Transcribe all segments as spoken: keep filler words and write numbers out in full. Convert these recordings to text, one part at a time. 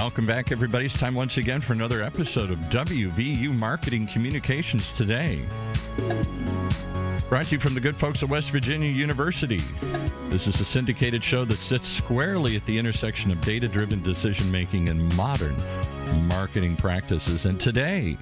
Welcome back, everybody. It's time once again for another episode of W V U Marketing Communications Today. Brought to you from the good folks at West Virginia University. This is a syndicated show that sits squarely at the intersection of data-driven decision-making and modern marketing practices. And today,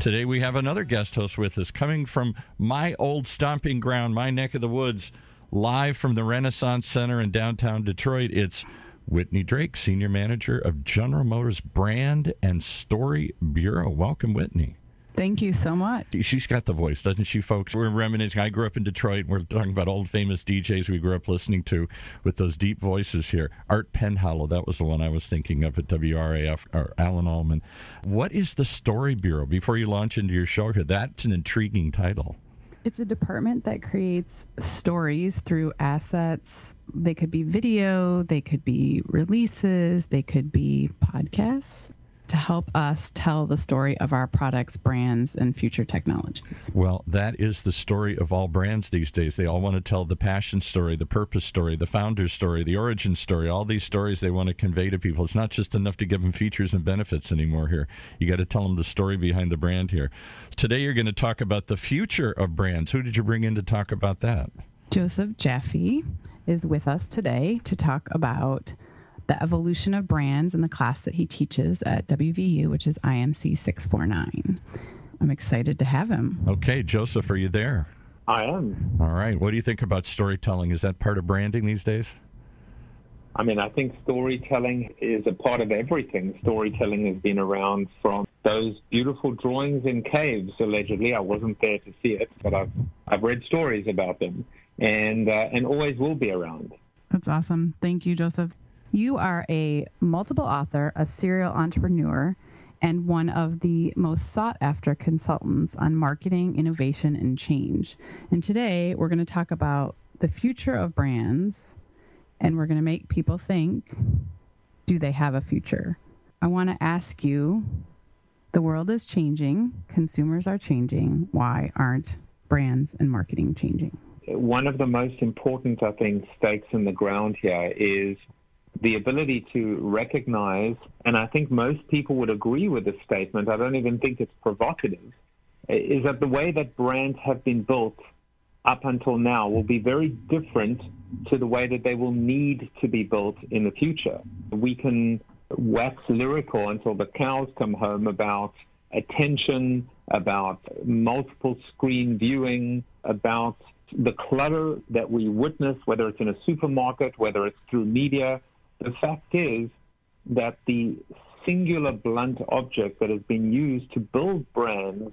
today we have another guest host with us coming from my old stomping ground, my neck of the woods, live from the Renaissance Center in downtown Detroit. It's Whitney Drake, Senior Manager of General Motors Brand and Story Bureau. Welcome, Whitney. Thank you so much. She's got the voice, doesn't she, folks? We're reminiscing. I grew up in Detroit. We're talking about old famous D Js we grew up listening to with those deep voices here. Art Penhallow, that was the one I was thinking of at W R A F, or Alan Allman. What is the Story Bureau? Before you launch into your show here, that's an intriguing title. It's a department that creates stories through assets. They could be video, they could be releases, they could be podcasts, to help us tell the story of our products, brands, and future technologies. Well, that is the story of all brands these days. They all want to tell the passion story, the purpose story, the founder's story, the origin story, all these stories they want to convey to people. It's not just enough to give them features and benefits anymore here. You got to tell them the story behind the brand here. Today, you're going to talk about the future of brands. Who did you bring in to talk about that? Joseph Jaffe is with us today to talk about the evolution of brands in the class that he teaches at W V U, which is I M C six forty-nine. I'm excited to have him. Okay, Joseph, are you there? I am. All right. What do you think about storytelling? Is that part of branding these days? I mean, I think storytelling is a part of everything. Storytelling has been around from those beautiful drawings in caves, allegedly. I wasn't there to see it, but I've, I've read stories about them, and, uh, and always will be around. That's awesome. Thank you, Joseph. You are a multiple author, a serial entrepreneur, and one of the most sought-after consultants on marketing, innovation, and change. And today, we're going to talk about the future of brands, and we're going to make people think, do they have a future? I want to ask you, the world is changing, consumers are changing, why aren't brands and marketing changing? One of the most important, I think, stakes in the ground here is the ability to recognize, and I think most people would agree with this statement, I don't even think it's provocative, is that the way that brands have been built up until now will be very different to the way that they will need to be built in the future. We can wax lyrical until the cows come home about attention, about multiple screen viewing, about the clutter that we witness, whether it's in a supermarket, whether it's through media. The fact is that the singular blunt object that has been used to build brands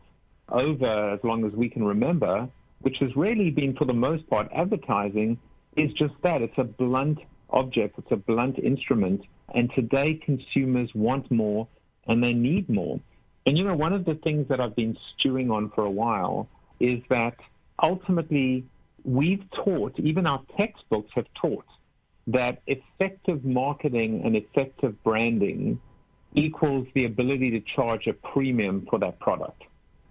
over as long as we can remember, which has really been for the most part advertising, is just that. It's a blunt object. It's a blunt instrument. And today consumers want more and they need more. And, you know, one of the things that I've been stewing on for a while is that ultimately we've taught, even our textbooks have taught, that effective marketing and effective branding equals the ability to charge a premium for that product.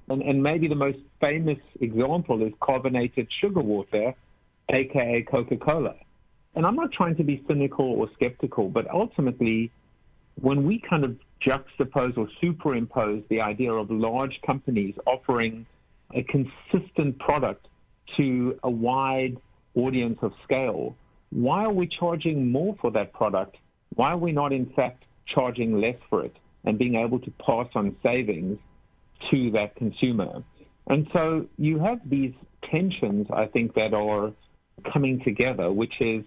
And, and maybe the most famous example is carbonated sugar water, aka Coca-Cola. And I'm not trying to be cynical or skeptical, but ultimately, when we kind of juxtapose or superimpose the idea of large companies offering a consistent product to a wide audience of scale, why are we charging more for that product? Why are we not, in fact, charging less for it and being able to pass on savings to that consumer? And so you have these tensions, I think, that are coming together, which is,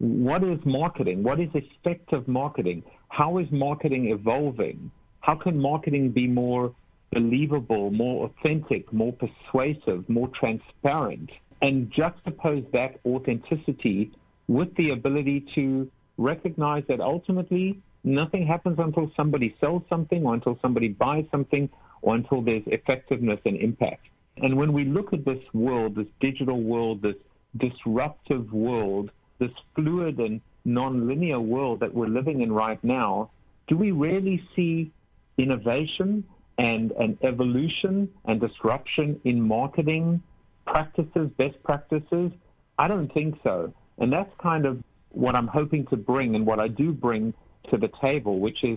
what is marketing? What is effective marketing? How is marketing evolving? How can marketing be more believable, more authentic, more persuasive, more transparent? And juxtapose that authenticity with the ability to recognize that ultimately nothing happens until somebody sells something or until somebody buys something or until there's effectiveness and impact. And when we look at this world, this digital world, this disruptive world, this fluid and nonlinear world that we're living in right now, do we really see innovation and, and evolution and disruption in marketing practices, best practices? I don't think so. And that's kind of what I'm hoping to bring and what I do bring to the table, which is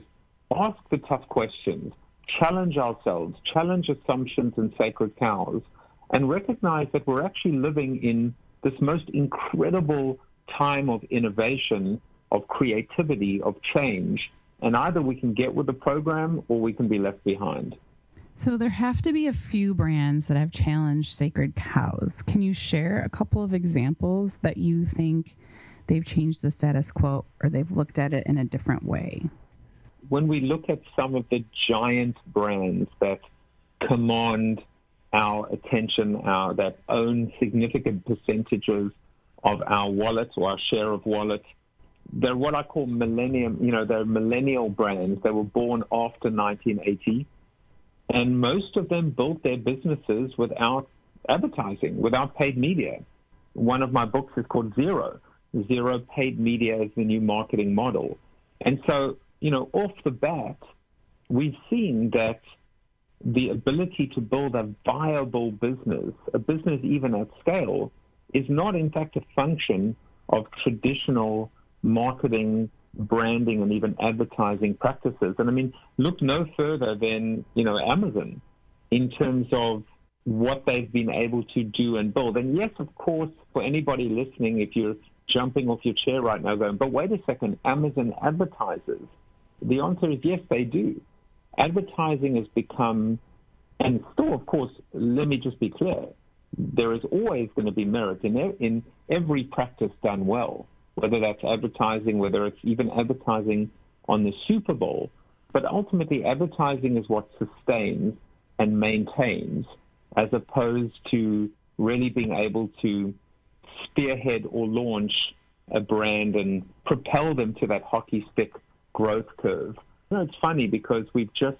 ask the tough questions, challenge ourselves, challenge assumptions and sacred cows, and recognize that we're actually living in this most incredible time of innovation, of creativity, of change, and either we can get with the program or we can be left behind. So there have to be a few brands that have challenged sacred cows. Can you share a couple of examples that you think they've changed the status quo or they've looked at it in a different way? When we look at some of the giant brands that command our attention, our, that own significant percentages of our wallet or our share of wallet, they're what I call millennium, you know, they're millennial brands. They were born after nineteen eighty. And most of them built their businesses without advertising, without paid media. One of my books is called Zero. Zero paid media is the new marketing model. And so, you know, off the bat, we've seen that the ability to build a viable business, a business even at scale, is not in fact a function of traditional marketing, branding, and even advertising practices. And I mean, look no further than, you know, Amazon in terms of what they've been able to do and build. And yes, of course, for anybody listening, if you're jumping off your chair right now going, but wait a second, Amazon advertises. The answer is yes, they do. Advertising has become, and still, of course, let me just be clear, there is always going to be merit in, in every practice done well, whether that's advertising, whether it's even advertising on the Super Bowl. But ultimately, advertising is what sustains and maintains, as opposed to really being able to spearhead or launch a brand and propel them to that hockey stick growth curve. You know, it's funny because we've just,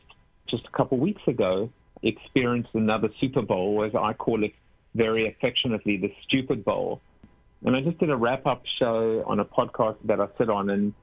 just a couple of weeks ago experienced another Super Bowl, as I call it very affectionately, the Stupid Bowl. And I just did a wrap-up show on a podcast that I sit on, and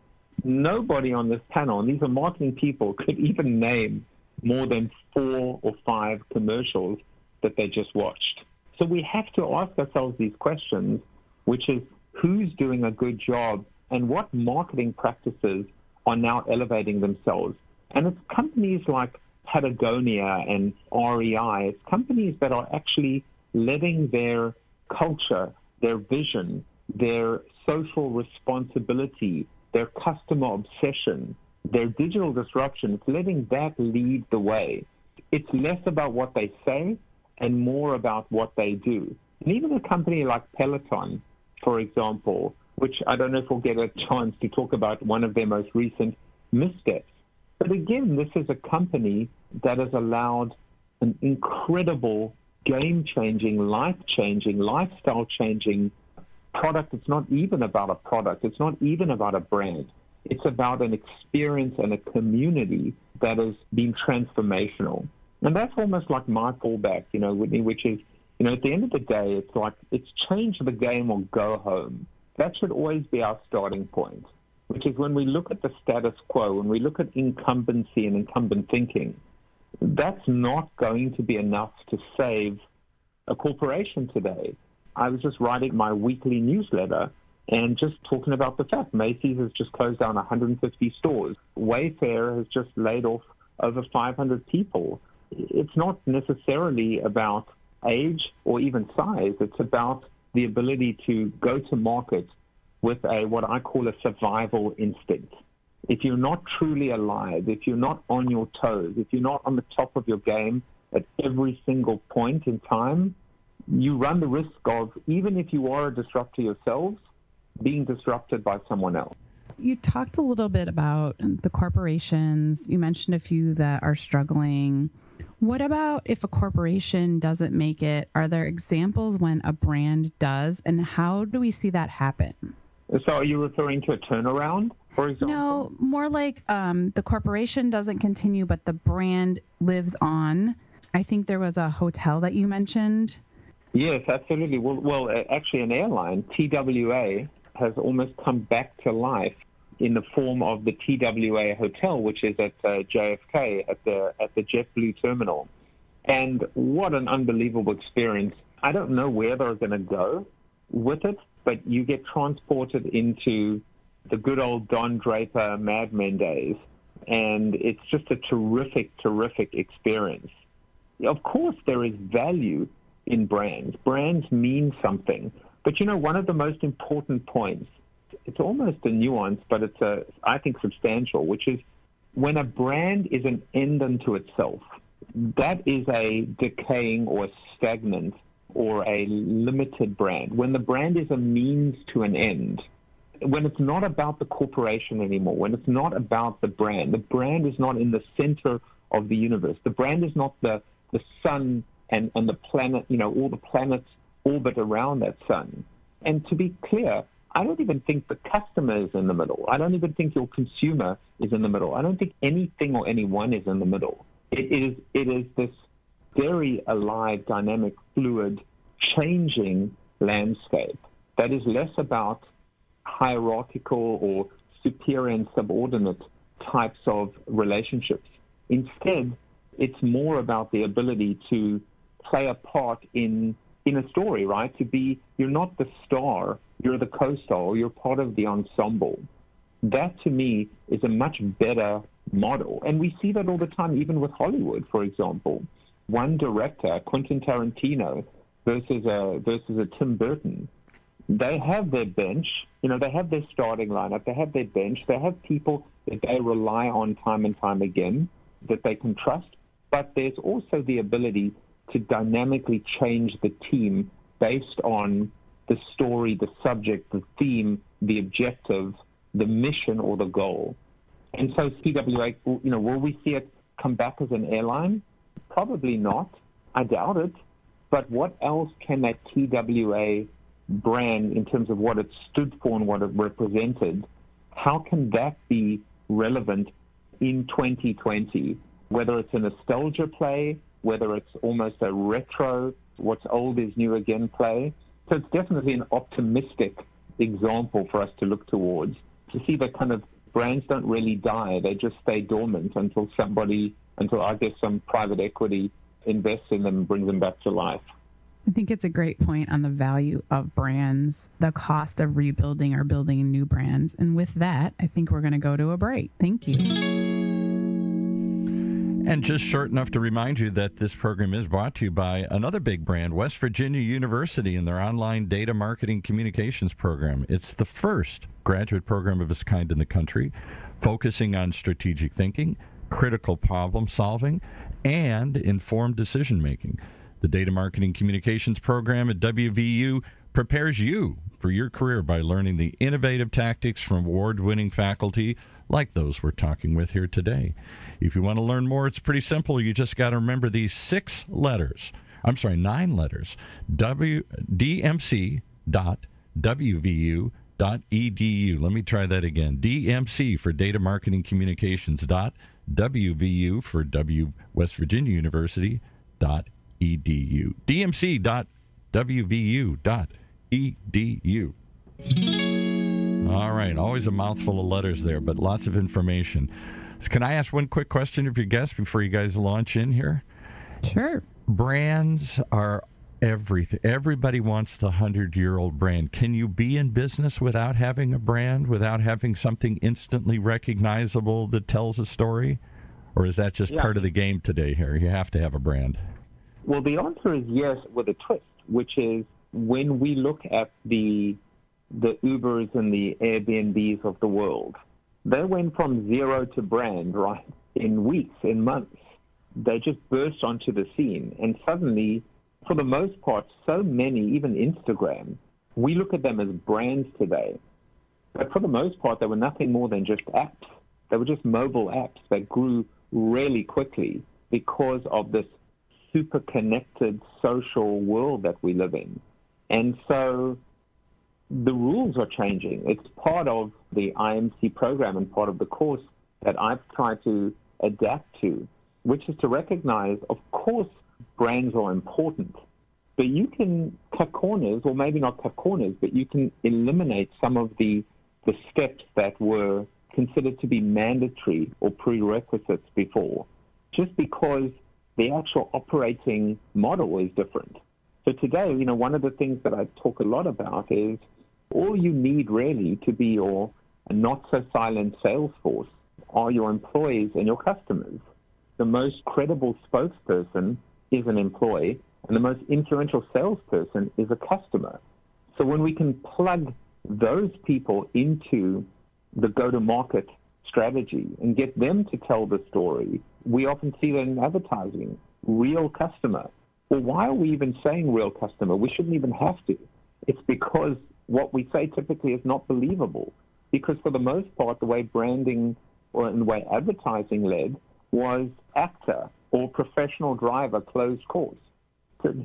nobody on this panel, and these are marketing people, could even name more than four or five commercials that they just watched. So we have to ask ourselves these questions, which is who's doing a good job and what marketing practices are now elevating themselves. And it's companies like Patagonia and R E I, it's companies that are actually letting their culture, their vision, their social responsibility, their customer obsession, their digital disruption, it's letting that lead the way. It's less about what they say and more about what they do. And even a company like Peloton, for example, which I don't know if we'll get a chance to talk about one of their most recent missteps. But again, this is a company that has allowed an incredible game-changing, life-changing, lifestyle-changing product. It's not even about a product. It's not even about a brand. It's about an experience and a community that has been transformational. And that's almost like my fallback, you know, Whitney, which is, you know, at the end of the day, it's like, it's change the game or go home. That should always be our starting point, which is when we look at the status quo, when we look at incumbency and incumbent thinking, that's not going to be enough to save a corporation today. I was just writing my weekly newsletter and just talking about the fact Macy's has just closed down one hundred fifty stores. Wayfair has just laid off over five hundred people. It's not necessarily about age or even size. It's about the ability to go to market with a what I call a survival instinct. If you're not truly alive, if you're not on your toes, if you're not on the top of your game at every single point in time, you run the risk of, even if you are a disruptor yourselves, being disrupted by someone else. You talked a little bit about the corporations. You mentioned a few that are struggling. What about if a corporation doesn't make it? Are there examples when a brand does, and how do we see that happen? So are you referring to a turnaround, for example? No, more like um, the corporation doesn't continue, but the brand lives on. I think there was a hotel that you mentioned. Yes, absolutely. Well, well actually an airline, T W A, has almost come back to life in the form of the T W A hotel, which is at uh, J F K at the, at the JetBlue terminal. And what an unbelievable experience. I don't know where they're going to go with it, but you get transported into the good old Don Draper Mad Men days. And it's just a terrific, terrific experience. Of course, there is value in brands. Brands mean something. But, you know, one of the most important points, it's almost a nuance, but it's, a, I think, substantial, which is when a brand is an end unto itself, that is a decaying or stagnant or a limited brand. When the brand is a means to an end, when it's not about the corporation anymore, when it's not about the brand, the brand is not in the center of the universe. The brand is not the, the sun and, and the planet, you know, all the planets orbit around that sun. And to be clear, I don't even think the customer is in the middle. I don't even think your consumer is in the middle. I don't think anything or anyone is in the middle. It is, it is this very alive, dynamic, fluid, changing landscape that is less about hierarchical or superior and subordinate types of relationships. Instead, it's more about the ability to play a part in in a story, right? To be, you're not the star, you're the co-star, you're part of the ensemble. That, to me, is a much better model. And we see that all the time, even with Hollywood, for example. One director, Quentin Tarantino, versus a, versus a Tim Burton. They have their bench, you know, they have their starting lineup, they have their bench, they have people that they rely on time and time again, that they can trust. But there's also the ability to dynamically change the team based on the story, the subject, the theme, the objective, the mission or the goal. And so T W A, you know, will we see it come back as an airline? Probably not. I doubt it. But what else can that T W A brand, in terms of what it stood for and what it represented, how can that be relevant in twenty twenty? Whether it's a nostalgia play, whether it's almost a retro, what's old is new again play. So it's definitely an optimistic example for us to look towards, to see that kind of brands don't really die. They just stay dormant until somebody, until I guess some private equity invests in them and brings them back to life. I think it's a great point on the value of brands, the cost of rebuilding or building new brands. And with that, I think we're going to go to a break. Thank you. And just short enough to remind you that this program is brought to you by another big brand, West Virginia University, and their online data marketing communications program. It's the first graduate program of its kind in the country, focusing on strategic thinking, critical problem solving, and informed decision making. The data marketing communications program at W V U prepares you for your career by learning the innovative tactics from award-winning faculty like those we're talking with here today. If you want to learn more, it's pretty simple. You just got to remember these six letters. I'm sorry, nine letters. W D M C dot W V U dot E D U. Let me try that again. D M C for Data Marketing Communications. Dot W V U for W West Virginia University. Dot E D U. D M C dot W V U dot E D U. All right, always a mouthful of letters there, but lots of information. Can I ask one quick question of your guests before you guys launch in here? Sure. Brands are everything. Everybody wants the hundred-year-old brand. Can you be in business without having a brand, without having something instantly recognizable that tells a story? Or is that just yeah. part of the game today here? You have to have a brand. Well, the answer is yes, with a twist, which is when we look at the the Ubers and the Airbnbs of the world, they went from zero to brand, right, in weeks, in months. They just burst onto the scene. And suddenly, for the most part, so many, even Instagram, we look at them as brands today. But for the most part, they were nothing more than just apps. They were just mobile apps that grew really quickly because of this super connected social world that we live in. And so the rules are changing. It's part of the I M C program and part of the course that I've tried to adapt to, which is to recognize, of course, brands are important, but you can cut corners, or maybe not cut corners, but you can eliminate some of the, the steps that were considered to be mandatory or prerequisites before, just because the actual operating model is different. So today, you know, one of the things that I talk a lot about is all you need really to be your not so silent sales force are your employees and your customers. The most credible spokesperson is an employee, and the most influential salesperson is a customer. So when we can plug those people into the go-to-market strategy and get them to tell the story, we often see that in advertising, real customer. Well, why are we even saying real customer? We shouldn't even have to. It's because what we say typically is not believable. Because for the most part, the way branding or in the way advertising led was actor or professional driver closed course.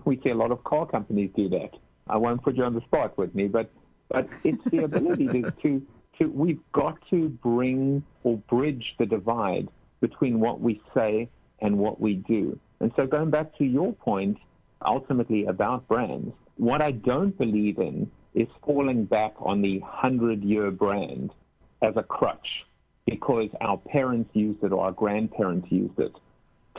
We see a lot of car companies do that. I won't put you on the spot, Whitney, but but it's the ability to, to, to, we've got to bring or bridge the divide between what we say and what we do. And so going back to your point, ultimately about brands, what I don't believe in is falling back on the hundred-year brand as a crutch because our parents used it or our grandparents used it.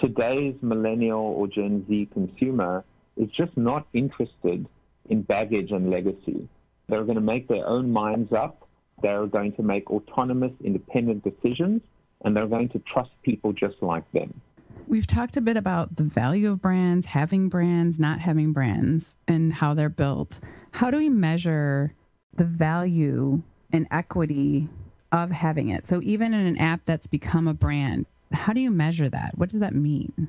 Today's millennial or Gen Z consumer is just not interested in baggage and legacy. They're going to make their own minds up. They're going to make autonomous, independent decisions, and they're going to trust people just like them. We've talked a bit about the value of brands, having brands, not having brands, and how they're built. How do we measure the value and equity of having it? So even in an app that's become a brand, how do you measure that? What does that mean?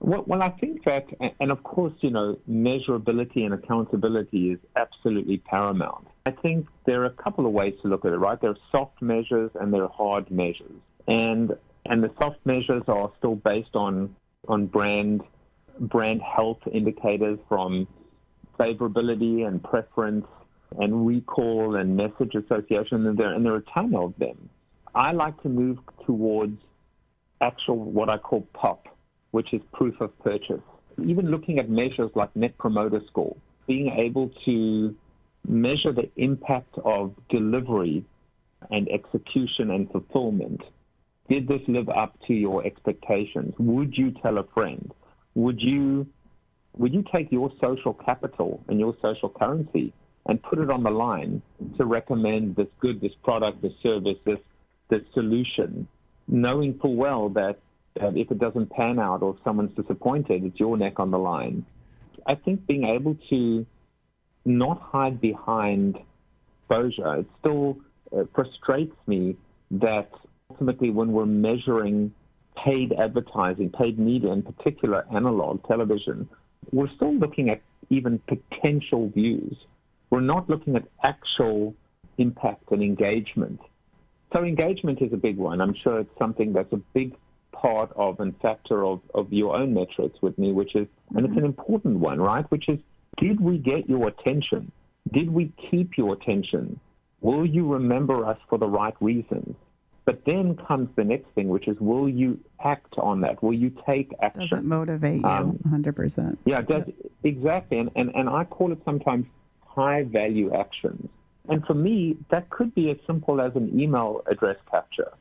Well, well, I think that, and of course, you know, measurability and accountability is absolutely paramount. I think there are a couple of ways to look at it, right? There are soft measures and there are hard measures. And and the soft measures are still based on on brand brand health indicators from favorability and preference and recall and message association, and there, and there are a ton of them. I like to move towards actual what I call P O P, which is proof of purchase. Even looking at measures like Net Promoter Score, being able to measure the impact of delivery and execution and fulfillment. Did this live up to your expectations? Would you tell a friend? Would you would you take your social capital and your social currency and put it on the line to recommend this good, this product, this service, this this solution, knowing full well that uh, if it doesn't pan out or if someone's disappointed, it's your neck on the line. I think being able to not hide behind exposure, it still uh, frustrates me that ultimately, when we're measuring paid advertising, paid media, in particular analog television, we're still looking at even potential views. We're not looking at actual impact and engagement. So engagement is a big one. I'm sure it's something that's a big part of and factor of, of your own metrics, Whitney, which is, and it's an important one, right, which is, did we get your attention? Did we keep your attention? Will you remember us for the right reasons? But then comes the next thing, which is, will you act on that? Will you take action? Does it motivate you um, one hundred percent? Yeah, does, yep. Exactly. And, and and I call it sometimes high-value actions. And for me, that could be as simple as an email address capture.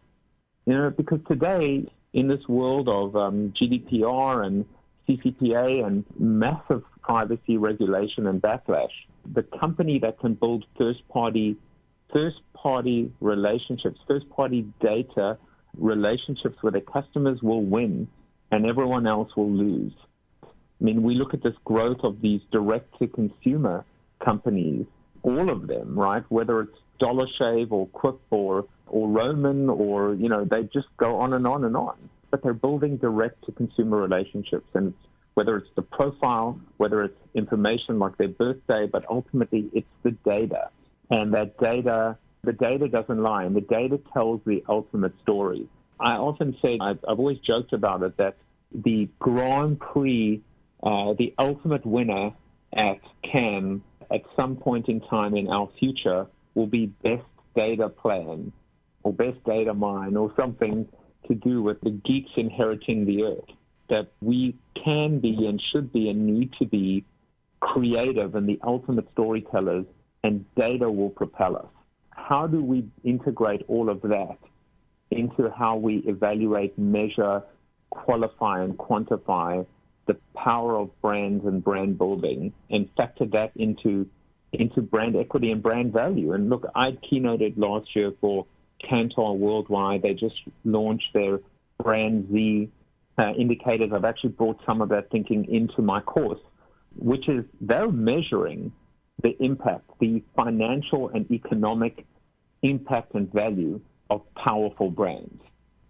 You know, because today, in this world of um, G D P R and C C P A and massive privacy regulation and backlash, the company that can build first-party First-party relationships, first-party data relationships with their customers will win and everyone else will lose. I mean, we look at this growth of these direct-to-consumer companies, all of them, right, whether it's Dollar Shave or Quip or, or Roman or, you know, they just go on and on and on. But they're building direct-to-consumer relationships, and it's, whether it's the profile, whether it's information like their birthday, but ultimately it's the data. And that data, the data doesn't lie, and the data tells the ultimate story. I often say, I've, I've always joked about it, that the Grand Prix, uh, the ultimate winner at Cannes at some point in time in our future will be best data plan or best data mine or something to do with the geeks inheriting the earth, that we can be and should be and need to be creative and the ultimate storytellers, and data will propel us. How do we integrate all of that into how we evaluate, measure, qualify, and quantify the power of brands and brand building, and factor that into into brand equity and brand value? And look, I keynoted last year for Kantar worldwide. They just launched their brand Z uh, indicators. I've actually brought some of that thinking into my course, which is they're measuring the impact, the financial and economic impact and value of powerful brands.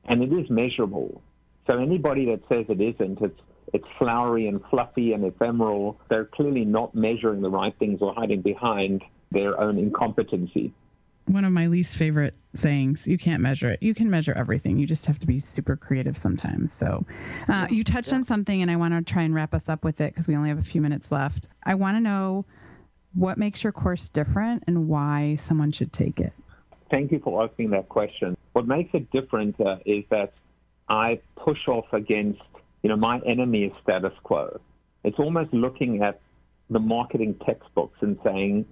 And it is measurable. So anybody that says it isn't, it's it's flowery and fluffy and ephemeral, they're clearly not measuring the right things or hiding behind their own incompetency. One of my least favorite sayings, you can't measure it. You can measure everything. You just have to be super creative sometimes. So uh, you touched yeah. on something, and I want to try and wrap us up with it because we only have a few minutes left. I want to know what makes your course different and why someone should take it. Thank you for asking that question. What makes it different uh, is that I push off against, you know, my enemy is status quo. It's almost looking at the marketing textbooks and saying,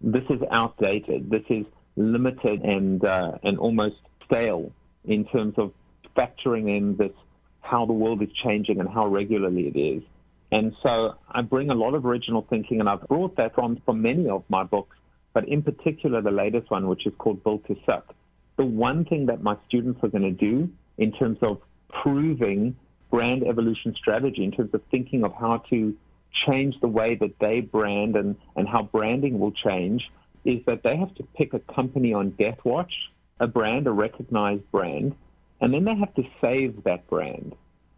this is outdated, this is limited and uh, and almost stale in terms of factoring in this, how the world is changing and how regularly it is. And so I bring a lot of original thinking, and I've brought that on for many of my books, but in particular the latest one, which is called Built to Suck. The one thing that my students are going to do in terms of proving brand evolution strategy, in terms of thinking of how to change the way that they brand and, and how branding will change, is that they have to pick a company on death watch, a brand, a recognized brand, and then they have to save that brand.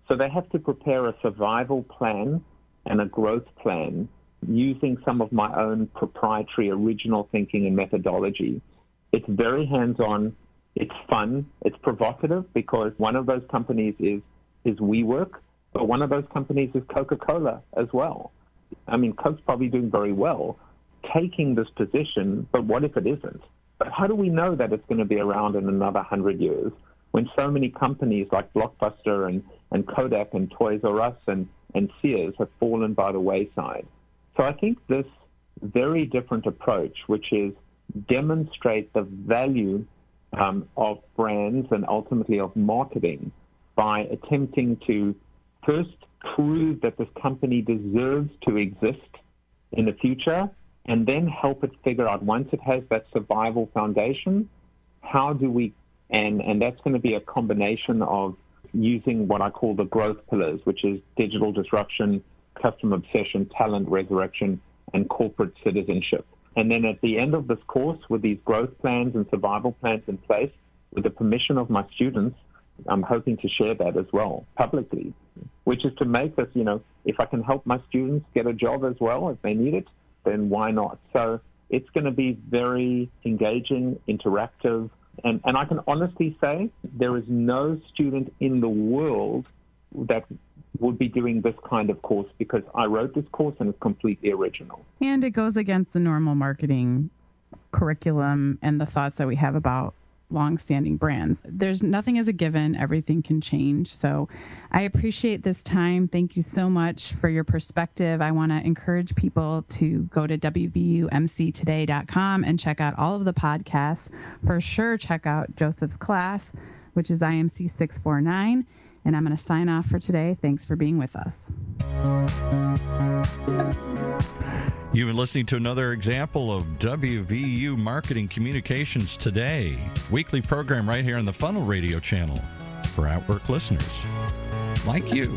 So they have to prepare a survival plan and a growth plan using some of my own proprietary original thinking and methodology. It's very hands-on. It's fun. It's provocative because one of those companies is, is WeWork, but one of those companies is Coca-Cola as well. I mean, Coke's probably doing very well taking this position, but what if it isn't? But how do we know that it's going to be around in another one hundred years when so many companies like Blockbuster and, and Kodak and Toys R Us and, and Sears have fallen by the wayside? So I think this very different approach, which is demonstrate the value um, of brands and ultimately of marketing by attempting to first prove that this company deserves to exist in the future, and then help it figure out, once it has that survival foundation, how do we, and, and that's going to be a combination of using what I call the growth pillars, which is digital disruption, customer obsession, talent resurrection, and corporate citizenship. And then at the end of this course, with these growth plans and survival plans in place, with the permission of my students, I'm hoping to share that as well publicly, which is to make this, you know, if I can help my students get a job as well, if they need it, then why not? So it's going to be very engaging, interactive, and, and I can honestly say there is no student in the world that would be doing this kind of course because I wrote this course and it's completely original. And it goes against the normal marketing curriculum and the thoughts that we have about long-standing brands. There's nothing is a given. Everything can change. So I appreciate this time. Thank you so much for your perspective. I want to encourage people to go to W V U M C today dot com and check out all of the podcasts. For sure, check out Joseph's class, which is I M C six forty-nine. And I'm going to sign off for today. Thanks for being with us. You've been listening to another example of W V U Marketing Communications Today, weekly program right here on the Funnel Radio channel for at-work listeners like you.